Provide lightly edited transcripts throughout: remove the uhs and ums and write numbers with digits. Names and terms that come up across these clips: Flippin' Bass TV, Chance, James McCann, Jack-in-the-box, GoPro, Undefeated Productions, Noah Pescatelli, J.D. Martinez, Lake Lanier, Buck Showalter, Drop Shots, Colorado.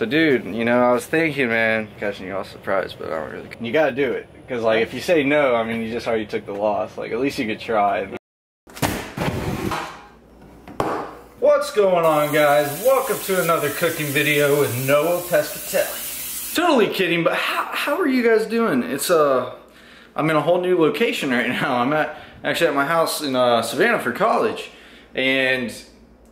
So dude, you know, I was thinking, man, catching you all surprised, but I don't really. You gotta do it, because like if you say no, I mean, you just already took the loss. Like, at least you could try. What's going on, guys? Welcome to another cooking video with Noah Pescatelli. Totally kidding, but how are you guys doing? It's I'm in a whole new location right now. I'm actually at my house in Savannah for college, and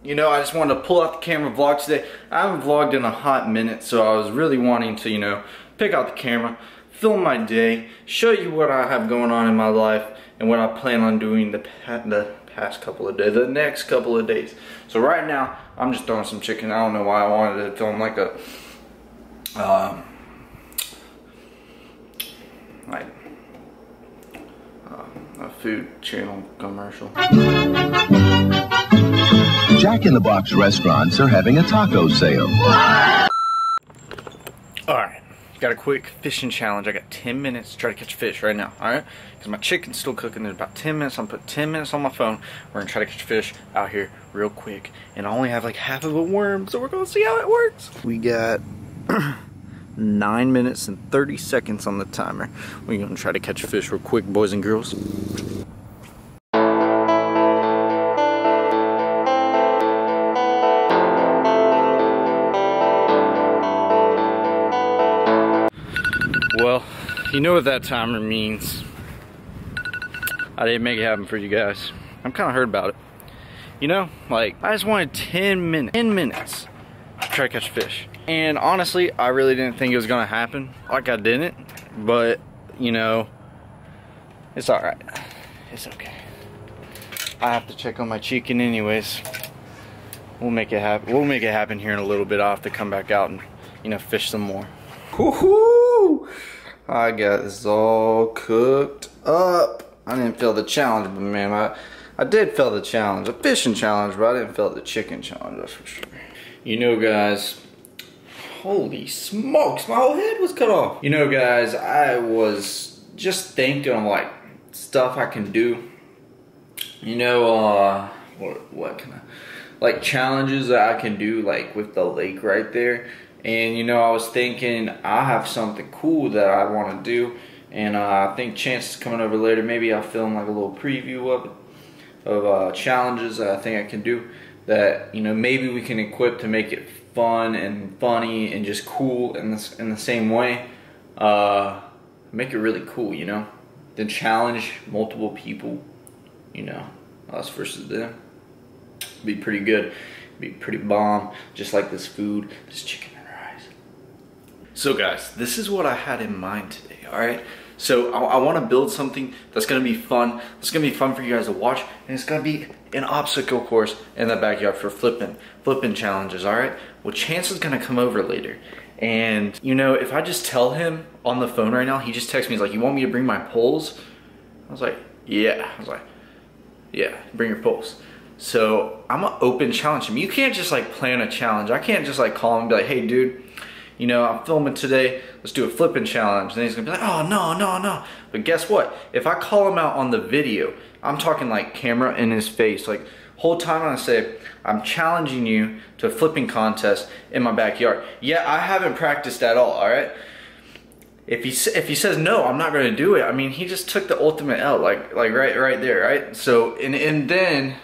you know, I just wanted to pull out the camera vlog today. I haven't vlogged in a hot minute, so I was really wanting to, you know, pick out the camera, film my day, show you what I have going on in my life, and what I plan on doing the next couple of days. So right now, I'm just throwing some chicken. I don't know why I wanted to film like a, a food channel commercial. Jack-in-the-box restaurants are having a taco sale. Alright, got a quick fishing challenge. I got 10 minutes to try to catch a fish right now, alright? Because my chicken's still cooking in about 10 minutes. I'm putting 10 minutes on my phone. We're going to try to catch a fish out here real quick. And I only have like half of a worm, so we're going to see how it works. We got 9 minutes and 30 seconds on the timer. We're going to try to catch a fish real quick, boys and girls. Well, you know what that timer means. I didn't make it happen for you guys. I'm kind of hurt about it. You know, like, I just wanted 10 minutes to try to catch fish. And honestly, I really didn't think it was gonna happen. Like, I didn't, but you know, it's all right. It's okay. I have to check on my chicken anyways. We'll make it happen. We'll make it happen here in a little bit. I'll have to come back out and, you know, fish some more. Woohoo! I got this all cooked up. I didn't fail the challenge, but man, I did fail the challenge. A fishing challenge, but I didn't fail the chicken challenge, that's for sure. You know, guys, holy smokes, my whole head was cut off. You know, guys, I was just thinking of like stuff I can do. You know, what can I, like, challenges that I can do, like with the lake right there. And you know, I was thinking I have something cool that I want to do, and I think Chance is coming over later. Maybe I'll film like a little preview of it, of challenges that I think I can do that, you know, maybe we can equip to make it fun and funny and just cool in the same way. Make it really cool, you know. Then challenge multiple people, you know, us versus them. Be pretty good. Be pretty bomb. Just like this food, this chicken. So guys, this is what I had in mind today, all right? So I wanna build something that's gonna be fun. It's gonna be fun for you guys to watch, and it's gonna be an obstacle course in the backyard for flipping challenges, all right? Well, Chance is gonna come over later. And you know, if I just tell him on the phone right now, he just texts me, he's like, you want me to bring my poles? I was like, yeah. I was like, yeah, bring your poles. So I'm gonna open challenge him. You can't just like plan a challenge. I can't just like call him and be like, hey dude, you know, I'm filming today, let's do a flipping challenge. And he's gonna be like, oh, no, no, no. But guess what? If I call him out on the video, I'm talking like camera in his face. Like, whole time I say, I'm challenging you to a flipping contest in my backyard. Yeah, I haven't practiced at all right? If he says no, I'm not gonna do it. I mean, he just took the ultimate L, like right there, right? So, and then,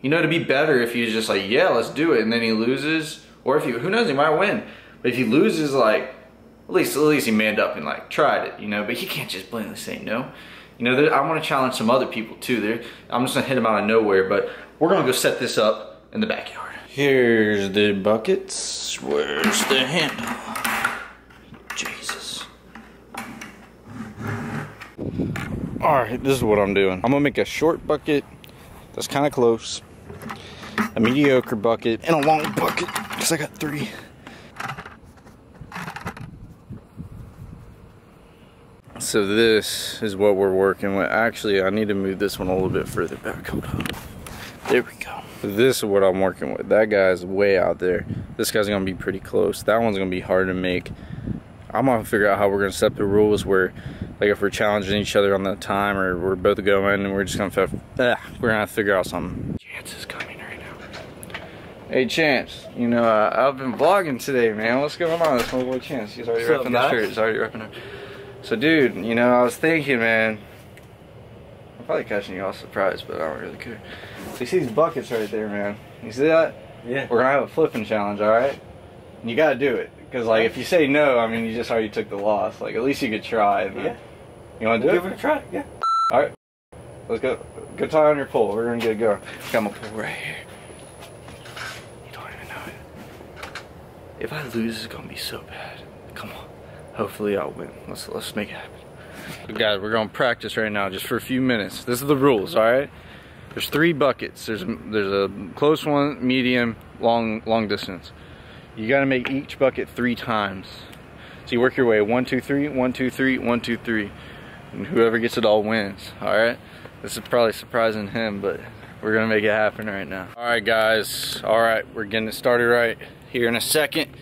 you know, it'd be better if he was just like, yeah, let's do it. And then he loses, or if he, who knows, he might win. But if he loses, like, at least he manned up and like tried it, you know. But he can't just blatantly say no. You know, I want to challenge some other people too. There, I'm just gonna hit him out of nowhere. But we're gonna go set this up in the backyard. Here's the buckets. Where's the handle? Jesus. All right, this is what I'm doing. I'm gonna make a short bucket that's kind of close, a mediocre bucket, and a long bucket because I got 3. So this is what we're working with. Actually, I need to move this one a little bit further back. Hold on. There we go. This is what I'm working with. That guy's way out there. This guy's gonna be pretty close. That one's gonna be hard to make. I'm gonna figure out how we're gonna set the rules where, like, if we're challenging each other on the time, or we're both going, and we're just gonna have to figure out something. Chance is coming right now. Hey Chance, you know, I've been vlogging today, man. What's going on? It's my boy Chance. He's already repping the shirt. He's already repping it. So dude, you know, I was thinking, man, I'm probably catching you all surprised, but I don't really care. So you see these buckets right there, man. You see that? Yeah. We're gonna have a flipping challenge, alright? And you gotta do it. Because, like, if you say no, I mean, you just already took the loss. Like, at least you could try, man. Yeah. You wanna do it? Give it a try, yeah. Alright. Let's go. Go tie on your pole. We're gonna get it going. Got my pole right here. If I lose, it's gonna be so bad. Come on. Hopefully I'll win. Let's make it happen. Guys, we're gonna practice right now just for a few minutes. This is the rules, alright? There's three buckets. There's a close one, medium, long distance. You gotta make each bucket 3 times. So you work your way 1, 2, 3, 1, 2, 3, 1, 2, 3. And whoever gets it all wins, alright? This is probably surprising him, but we're gonna make it happen right now. Alright guys, alright, we're getting it started right here in a second.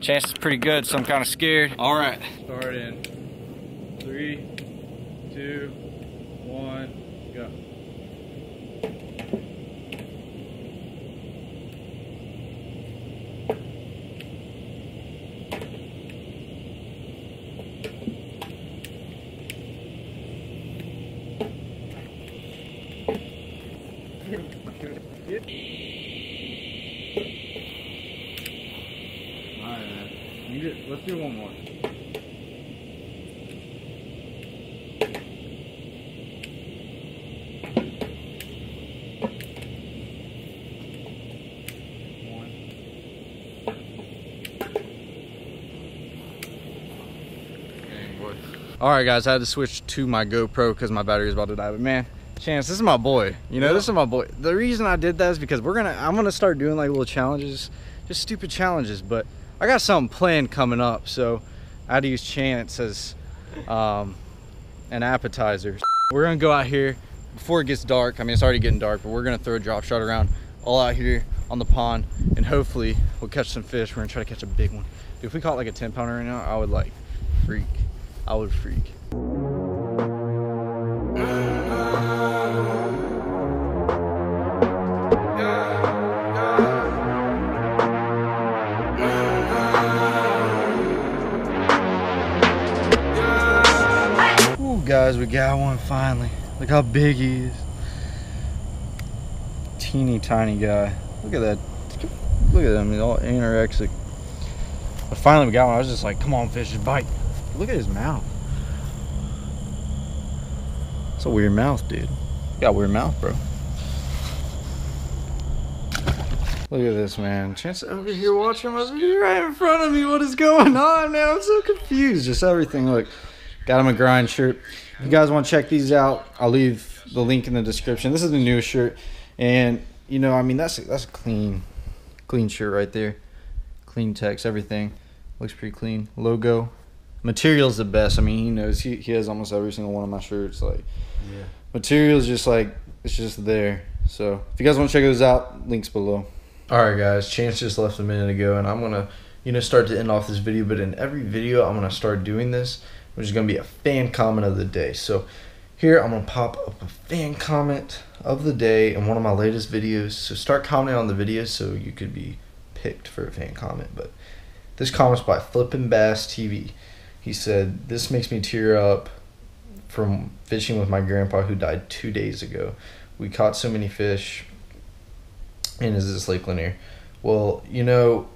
Chance is pretty good, so I'm kind of scared. Alright. Start in 3, 2, 1, go. Let's do one more. Alright guys, I had to switch to my GoPro because my battery is about to die, but man, Chance, this is my boy. You know, yeah. This is my boy. The reason I did that is because I'm gonna start doing like little challenges, just stupid challenges, but I got something planned coming up, so I had to use Chance as an appetizer. We're gonna go out here before it gets dark. I mean, it's already getting dark, but we're gonna throw a drop shot around all out here on the pond, and hopefully we'll catch some fish. We're gonna try to catch a big one. Dude, if we caught like a 10-pounder right now, I would like freak. I would freak. Guys, we got one finally. Look how big he is. Teeny tiny guy. Look at that. Look at him. He's all anorexic. But finally we got one. I was just like, come on fish, just bite. Look at his mouth. It's a weird mouth, dude. You got a weird mouth, bro. Look at this, man. Chance over here watching him. He's right in front of me. What is going on, man? I'm so confused. Just everything. Look. Got him a grind shirt. If you guys want to check these out, I'll leave the link in the description. This is the newest shirt, and you know, I mean, that's a clean shirt right there. Clean text, everything looks pretty clean. Logo, material's the best. I mean, he knows. He has almost every single one of my shirts. Like, yeah. Material's just like it's just there. So if you guys want to check those out, links below. All right, guys. Chance just left a minute ago, and I'm gonna start to end off this video. But in every video, I'm gonna start doing this, which is going to be a fan comment of the day. So here I'm going to pop up a fan comment of the day in one of my latest videos. So start commenting on the video so you could be picked for a fan comment. But this comment's by Flippin' Bass TV. He said, "This makes me tear up from fishing with my grandpa who died 2 days ago. We caught so many fish. And is this Lake Lanier?" Well, you know,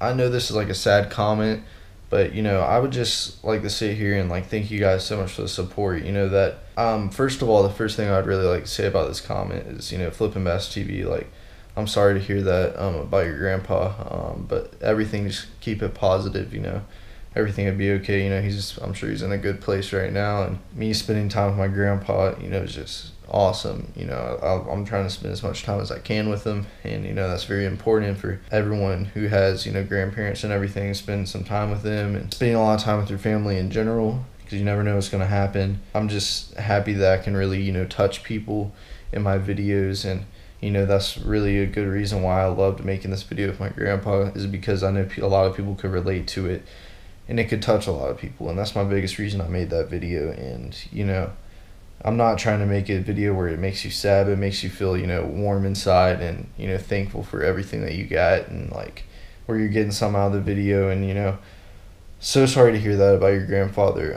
I know this is like a sad comment, but, you know, I would just like to sit here and, like, thank you guys so much for the support. You know, that, first of all, the first thing I'd really like to say about this comment is, you know, Flippin' Bass TV, like, I'm sorry to hear that about your grandpa, but everything, just keep it positive, you know. Everything would be okay, you know. I'm sure he's in a good place right now, and me spending time with my grandpa, you know, is just awesome. You know, I'm trying to spend as much time as I can with them, and you know, that's very important for everyone who has, you know, grandparents and everything. Spend some time with them and spending a lot of time with your family in general, because you never know what's going to happen. I'm just happy that I can really, you know, touch people in my videos, and you know, that's really a good reason why I loved making this video with my grandpa, is because I know a lot of people could relate to it, and it could touch a lot of people, and that's my biggest reason I made that video. And you know, I'm not trying to make a video where it makes you sad, but it makes you feel, you know, warm inside and, you know, thankful for everything that you got, and like where you're getting some out of the video. And, you know, so sorry to hear that about your grandfather,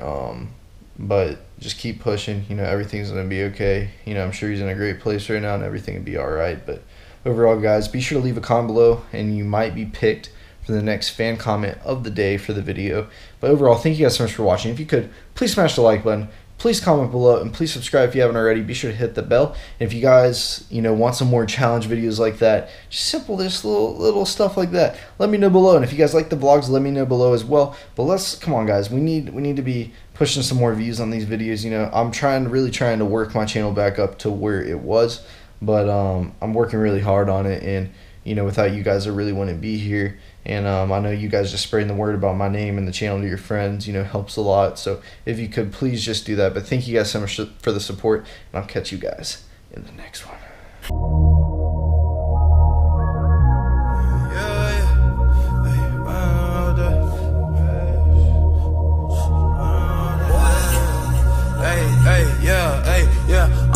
but just keep pushing, you know, everything's going to be okay. You know, I'm sure he's in a great place right now and everything will be all right. But overall, guys, be sure to leave a comment below and you might be picked for the next fan comment of the day for the video. But overall, thank you guys so much for watching. If you could, please smash the like button. Please comment below and please subscribe if you haven't already. Be sure to hit the bell. And if you guys, you know, want some more challenge videos like that, just simple, just little stuff like that, let me know below. And if you guys like the vlogs, let me know below as well. But let's, come on, guys, we need to be pushing some more views on these videos. You know, I'm really trying to work my channel back up to where it was, but I'm working really hard on it. And you know, without you guys, I really wouldn't be here. And I know you guys just spreading the word about my name and the channel to your friends, you know, helps a lot. So if you could, please just do that. But thank you guys so much for the support, and I'll catch you guys in the next one.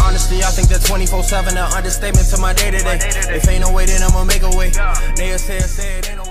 Honestly, I think that 24/7 an understatement to my day-to-day. If ain't no way, then I'ma make a way. Niggas say it ain't no